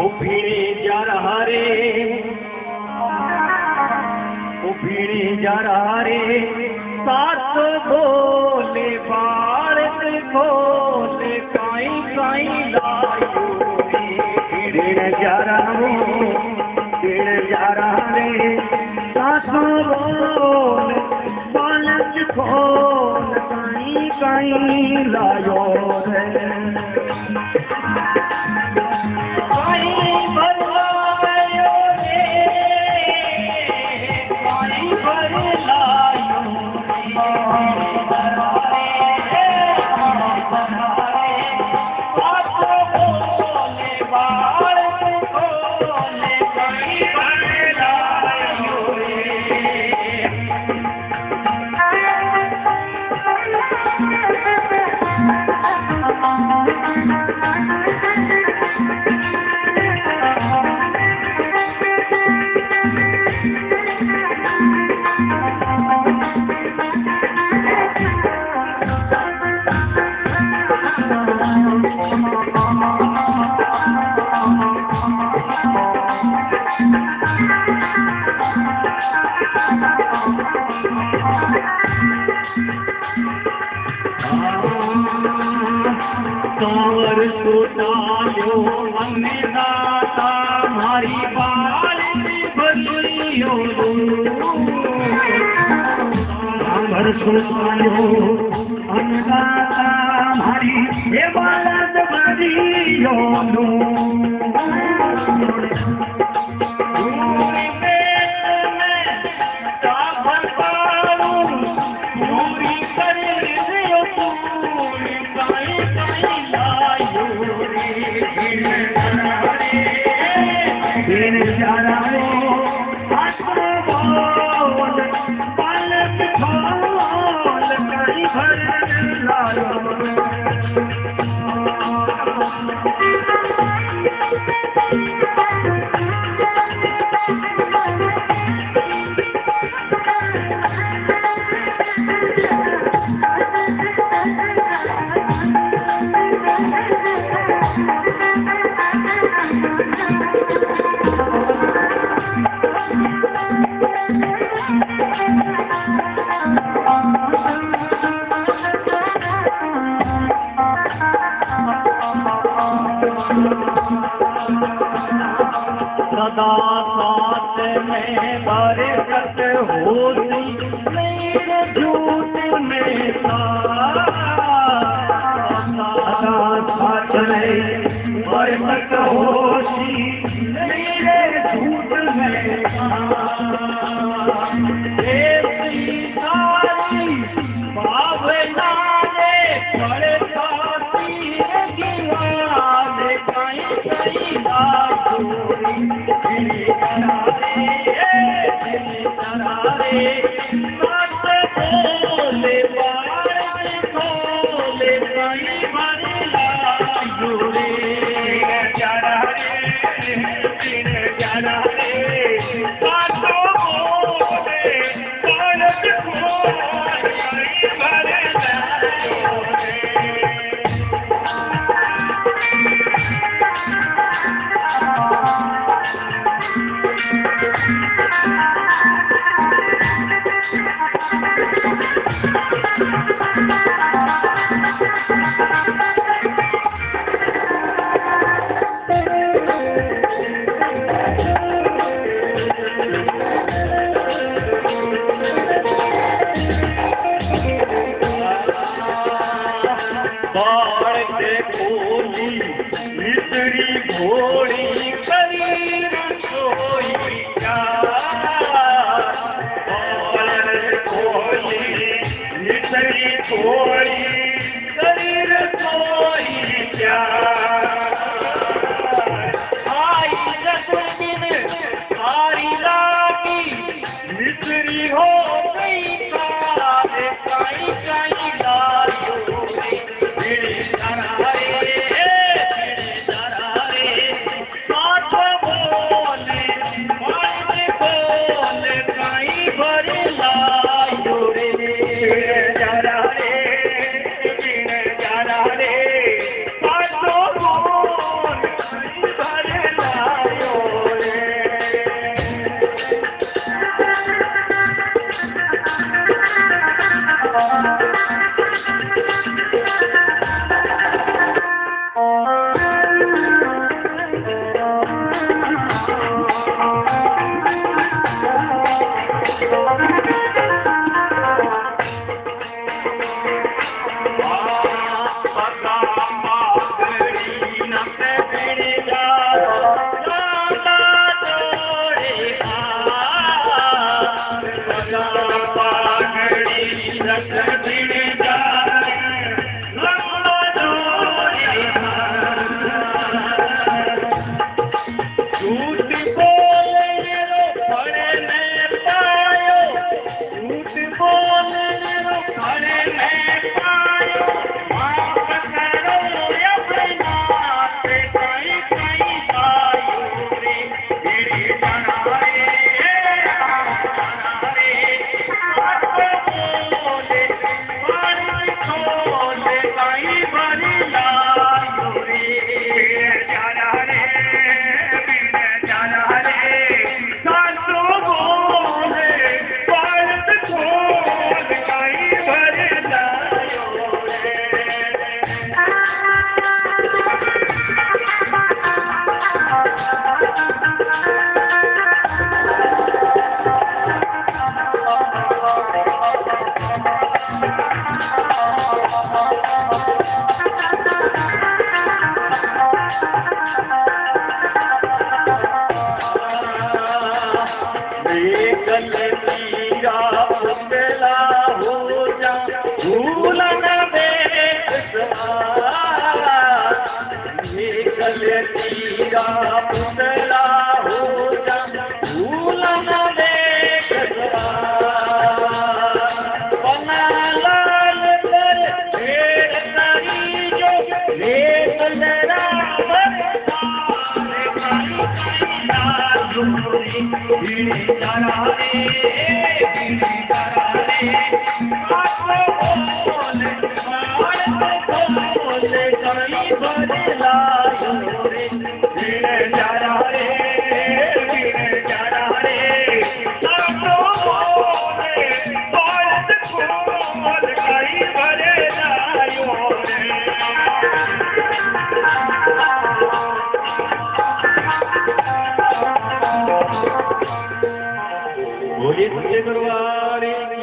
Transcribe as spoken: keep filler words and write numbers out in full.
वो भीड़े जा रहा रे, वो भीड़े जा रहा रे, सात बोले बाढ़ बोले काई काई लायो रे। भीड़े जा रहा रे, भीड़े जा रहा रे, सात बोले बालक बोल काई काई लायो रे। कांवर सोता जो मन दाता हमारी बाल बदलियो, कांवर सोता जो मन दाता हमारी ये बाल बदलियो, सदा साथ में बरकत होती मेरे झूठ में, सदा साथ में बरकत होती मेरे झूठ में, बोलिए तुझे दरबारी।